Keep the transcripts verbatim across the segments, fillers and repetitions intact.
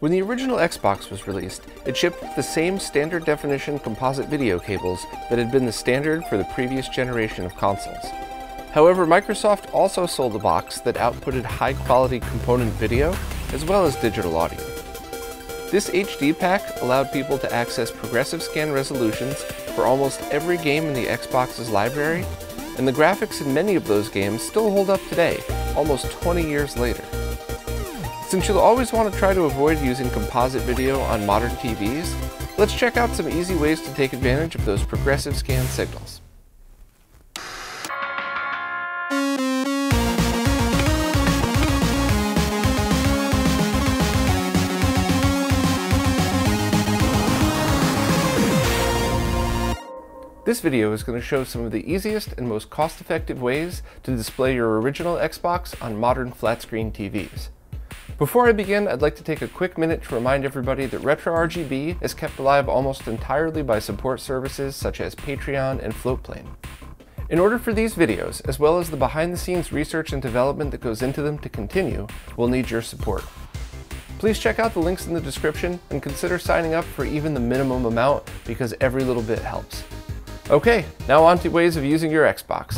When the original Xbox was released, it shipped with the same standard definition composite video cables that had been the standard for the previous generation of consoles. However, Microsoft also sold a box that outputted high-quality component video as well as digital audio. This H D pack allowed people to access progressive scan resolutions for almost every game in the Xbox's library, and the graphics in many of those games still hold up today, almost twenty years later. Since you'll always want to try to avoid using composite video on modern T Vs, let's check out some easy ways to take advantage of those progressive scan signals. This video is going to show some of the easiest and most cost-effective ways to display your original Xbox on modern flat-screen T Vs. Before I begin, I'd like to take a quick minute to remind everybody that RetroRGB is kept alive almost entirely by support services such as Patreon and Floatplane. In order for these videos, as well as the behind-the-scenes research and development that goes into them to continue, we'll need your support. Please check out the links in the description and consider signing up for even the minimum amount, because every little bit helps. Okay, now on to ways of using your Xbox.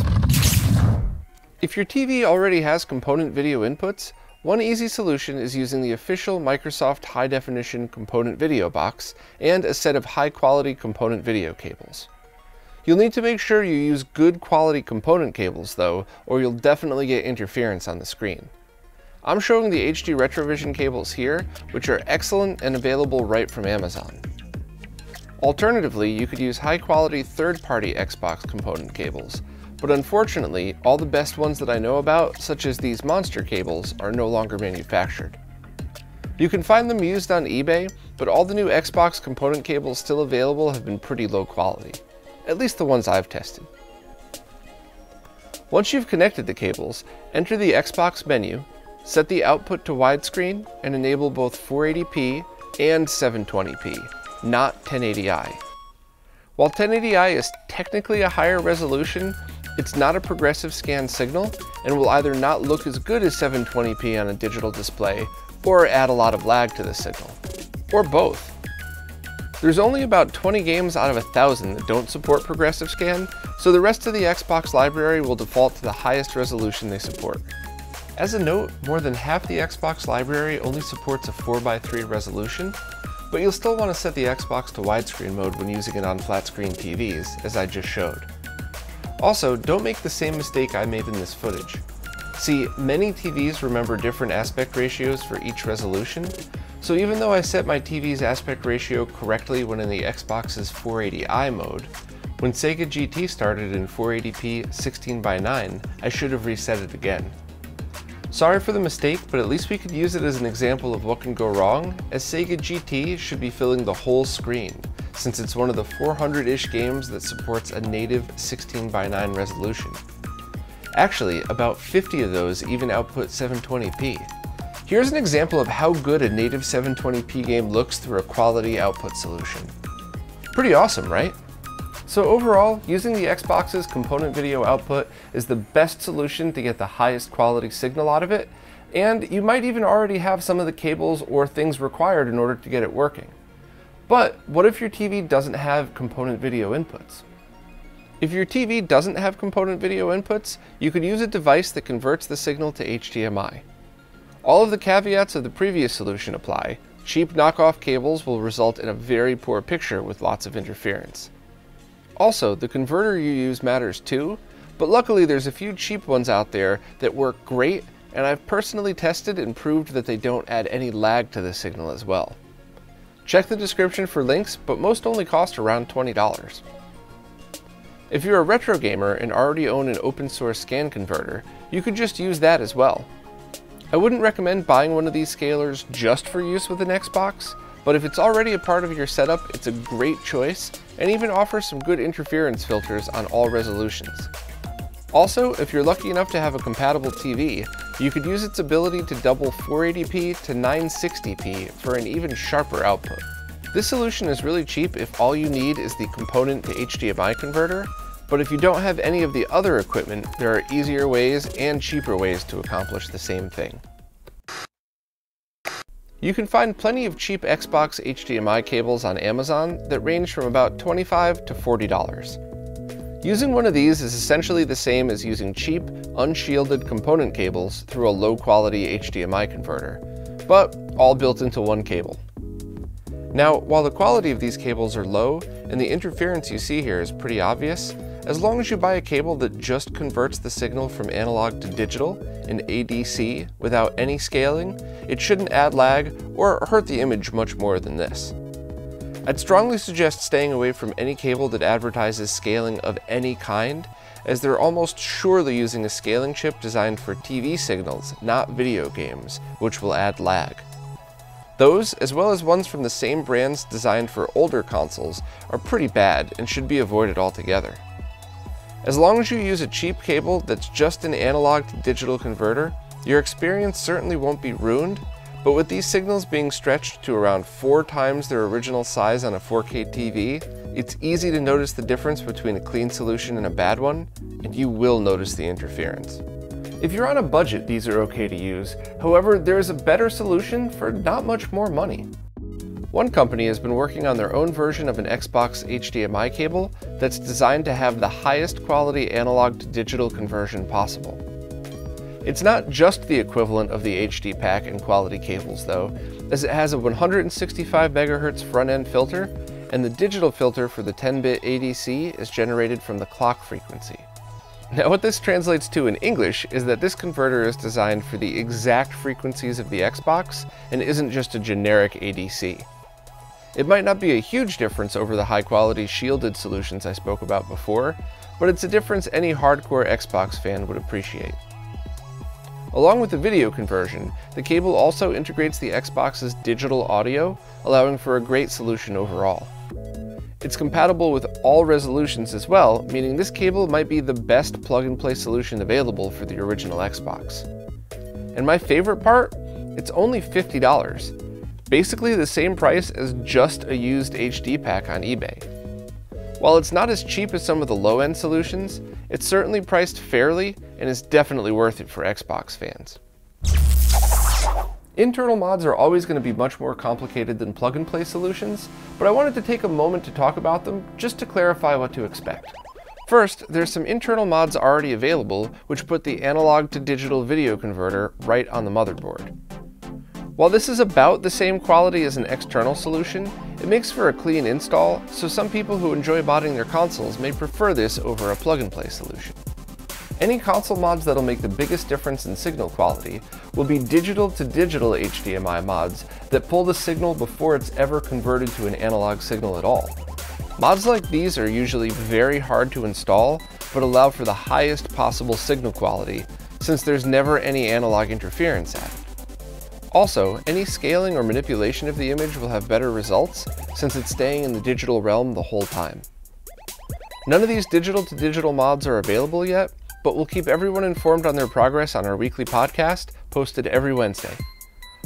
If your T V already has component video inputs, one easy solution is using the official Microsoft High Definition Component Video box and a set of high-quality component video cables. You'll need to make sure you use good quality component cables though, or you'll definitely get interference on the screen. I'm showing the H D Retrovision cables here, which are excellent and available right from Amazon. Alternatively, you could use high-quality third-party Xbox component cables, but unfortunately, all the best ones that I know about, such as these Monster Cables, are no longer manufactured. You can find them used on eBay, but all the new Xbox component cables still available have been pretty low quality, at least the ones I've tested. Once you've connected the cables, enter the Xbox menu, set the output to widescreen, and enable both four eighty p and seven twenty p. Not ten eighty i. While ten eighty i is technically a higher resolution, it's not a progressive scan signal and will either not look as good as seven twenty p on a digital display or add a lot of lag to the signal, or both. There's only about twenty games out of a thousand that don't support progressive scan, so the rest of the Xbox library will default to the highest resolution they support. As a note, more than half the Xbox library only supports a four by three resolution, but you'll still want to set the Xbox to widescreen mode when using it on flat-screen T Vs, as I just showed. Also, don't make the same mistake I made in this footage. See, many T Vs remember different aspect ratios for each resolution, so even though I set my T V's aspect ratio correctly when in the Xbox's four eighty i mode, when Sega G T started in four eighty p sixteen by nine, I should have reset it again. Sorry for the mistake, but at least we could use it as an example of what can go wrong, as Sega G T should be filling the whole screen, since it's one of the four hundred-ish games that supports a native sixteen by nine resolution. Actually, about fifty of those even output seven twenty p. Here's an example of how good a native seven twenty p game looks through a quality output solution. Pretty awesome, right? So overall, using the Xbox's component video output is the best solution to get the highest quality signal out of it, and you might even already have some of the cables or things required in order to get it working. But what if your T V doesn't have component video inputs? If your T V doesn't have component video inputs, you could use a device that converts the signal to H D M I. All of the caveats of the previous solution apply. Cheap knockoff cables will result in a very poor picture with lots of interference. Also, the converter you use matters too, but luckily there's a few cheap ones out there that work great, and I've personally tested and proved that they don't add any lag to the signal as well. Check the description for links, but most only cost around twenty dollars. If you're a retro gamer and already own an open source scan converter, you could just use that as well. I wouldn't recommend buying one of these scalers just for use with an Xbox, but if it's already a part of your setup, it's a great choice, and even offers some good interference filters on all resolutions. Also, if you're lucky enough to have a compatible T V, you could use its ability to double four eighty p to nine sixty p for an even sharper output. This solution is really cheap if all you need is the component to H D M I converter, but if you don't have any of the other equipment, there are easier ways and cheaper ways to accomplish the same thing. You can find plenty of cheap Xbox H D M I cables on Amazon that range from about twenty-five to forty dollars. Using one of these is essentially the same as using cheap, unshielded component cables through a low-quality H D M I converter, but all built into one cable. Now, while the quality of these cables are low, and the interference you see here is pretty obvious, as long as you buy a cable that just converts the signal from analog to digital, in A D C, without any scaling, it shouldn't add lag or hurt the image much more than this. I'd strongly suggest staying away from any cable that advertises scaling of any kind, as they're almost surely using a scaling chip designed for T V signals, not video games, which will add lag. Those, as well as ones from the same brands designed for older consoles, are pretty bad and should be avoided altogether. As long as you use a cheap cable that's just an analog to digital converter, your experience certainly won't be ruined, but with these signals being stretched to around four times their original size on a four K T V, it's easy to notice the difference between a clean solution and a bad one, and you will notice the interference. If you're on a budget, these are okay to use. However, there is a better solution for not much more money. One company has been working on their own version of an Xbox H D M I cable that's designed to have the highest quality analog to digital conversion possible. It's not just the equivalent of the H D pack and quality cables though, as it has a one hundred sixty-five megahertz front-end filter, and the digital filter for the ten bit A D C is generated from the clock frequency. Now what this translates to in English is that this converter is designed for the exact frequencies of the Xbox and isn't just a generic A D C. It might not be a huge difference over the high-quality shielded solutions I spoke about before, but it's a difference any hardcore Xbox fan would appreciate. Along with the video conversion, the cable also integrates the Xbox's digital audio, allowing for a great solution overall. It's compatible with all resolutions as well, meaning this cable might be the best plug-and-play solution available for the original Xbox. And my favorite part? It's only fifty dollars. Basically the same price as just a used H D pack on eBay. While it's not as cheap as some of the low-end solutions, it's certainly priced fairly and is definitely worth it for Xbox fans. Internal mods are always going to be much more complicated than plug-and-play solutions, but I wanted to take a moment to talk about them just to clarify what to expect. First, there's some internal mods already available which put the analog to digital video converter right on the motherboard. While this is about the same quality as an external solution, it makes for a clean install, so some people who enjoy modding their consoles may prefer this over a plug-and-play solution. Any console mods that'll make the biggest difference in signal quality will be digital-to-digital H D M I mods that pull the signal before it's ever converted to an analog signal at all. Mods like these are usually very hard to install, but allow for the highest possible signal quality, since there's never any analog interference at it. Also, any scaling or manipulation of the image will have better results, since it's staying in the digital realm the whole time. None of these digital-to-digital mods are available yet, but we'll keep everyone informed on their progress on our weekly podcast, posted every Wednesday.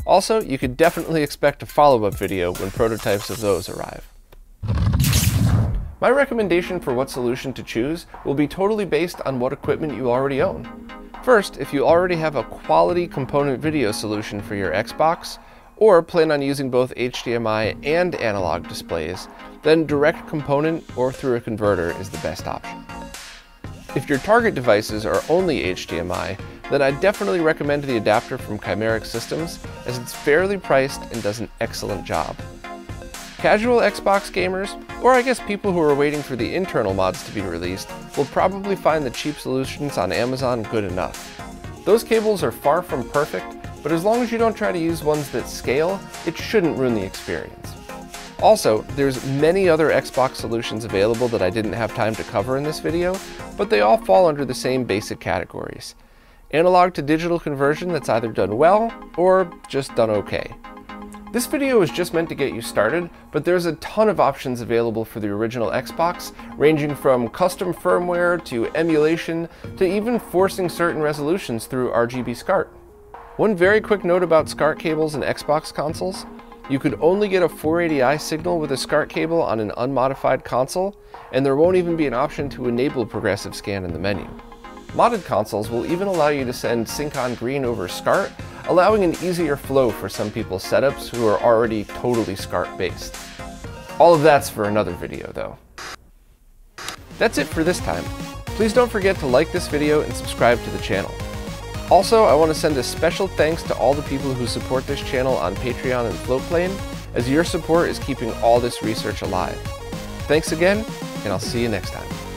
Also, you could definitely expect a follow-up video when prototypes of those arrive. My recommendation for what solution to choose will be totally based on what equipment you already own. First, if you already have a quality component video solution for your Xbox, or plan on using both H D M I and analog displays, then direct component or through a converter is the best option. If your target devices are only H D M I, then I definitely recommend the adapter from Chimeric Systems, as it's fairly priced and does an excellent job. Casual Xbox gamers, or I guess people who are waiting for the internal mods to be released, will probably find the cheap solutions on Amazon good enough. Those cables are far from perfect, but as long as you don't try to use ones that scale, it shouldn't ruin the experience. Also, there's many other Xbox solutions available that I didn't have time to cover in this video, but they all fall under the same basic categories. Analog to digital conversion that's either done well, or just done okay. This video was just meant to get you started, but there's a ton of options available for the original Xbox, ranging from custom firmware to emulation to even forcing certain resolutions through R G B SCART. One very quick note about SCART cables and Xbox consoles. You could only get a four eighty i signal with a SCART cable on an unmodified console, and there won't even be an option to enable progressive scan in the menu. Modded consoles will even allow you to send Sync on Green over SCART, allowing an easier flow for some people's setups who are already totally SCART based. All of that's for another video though. That's it for this time. Please don't forget to like this video and subscribe to the channel. Also, I want to send a special thanks to all the people who support this channel on Patreon and Floatplane, as your support is keeping all this research alive. Thanks again, and I'll see you next time.